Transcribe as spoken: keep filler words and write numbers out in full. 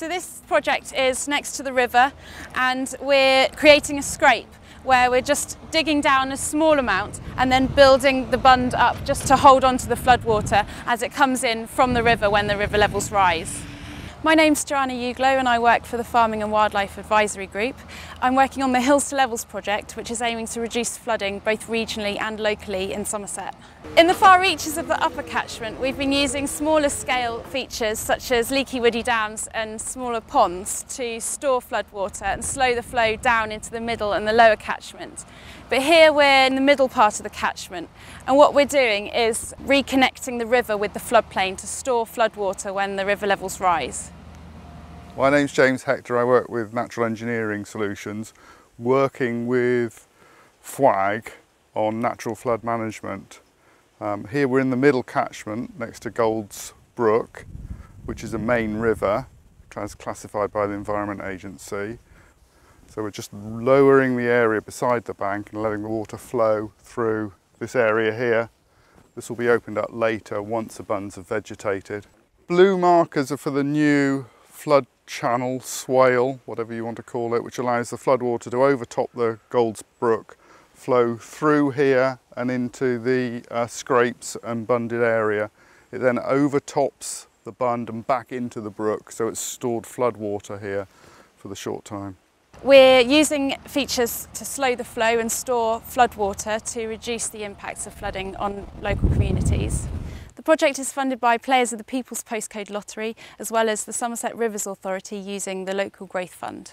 So this project is next to the river, and we're creating a scrape where we're just digging down a small amount and then building the bund up just to hold on to the floodwater as it comes in from the river when the river levels rise. My name's Joanna Uglow and I work for the Farming and Wildlife Advisory Group. I'm working on the Hills to Levels project, which is aiming to reduce flooding both regionally and locally in Somerset. In the far reaches of the upper catchment, we've been using smaller scale features such as leaky woody dams and smaller ponds to store floodwater and slow the flow down into the middle and the lower catchment. But here we're in the middle part of the catchment, and what we're doing is reconnecting the river with the floodplain to store floodwater when the river levels rise. My name's James Hector. I work with Natural Engineering Solutions, working with F W A G on natural flood management. Um, here we're in the middle catchment next to Golds Brook, which is a main river, as classified by the Environment Agency. So we're just lowering the area beside the bank and letting the water flow through this area here. This will be opened up later once the bunds have vegetated. Blue markers are for the new flood channel, swale, whatever you want to call it, which allows the floodwater to overtop the Golds Brook, flow through here and into the uh, scrapes and bunded area. It then overtops the bund and back into the brook, so it's stored floodwater here for the short time. We're using features to slow the flow and store floodwater to reduce the impacts of flooding on local communities. The project is funded by players of the People's Postcode Lottery as well as the Somerset Rivers Authority using the Local Growth Fund.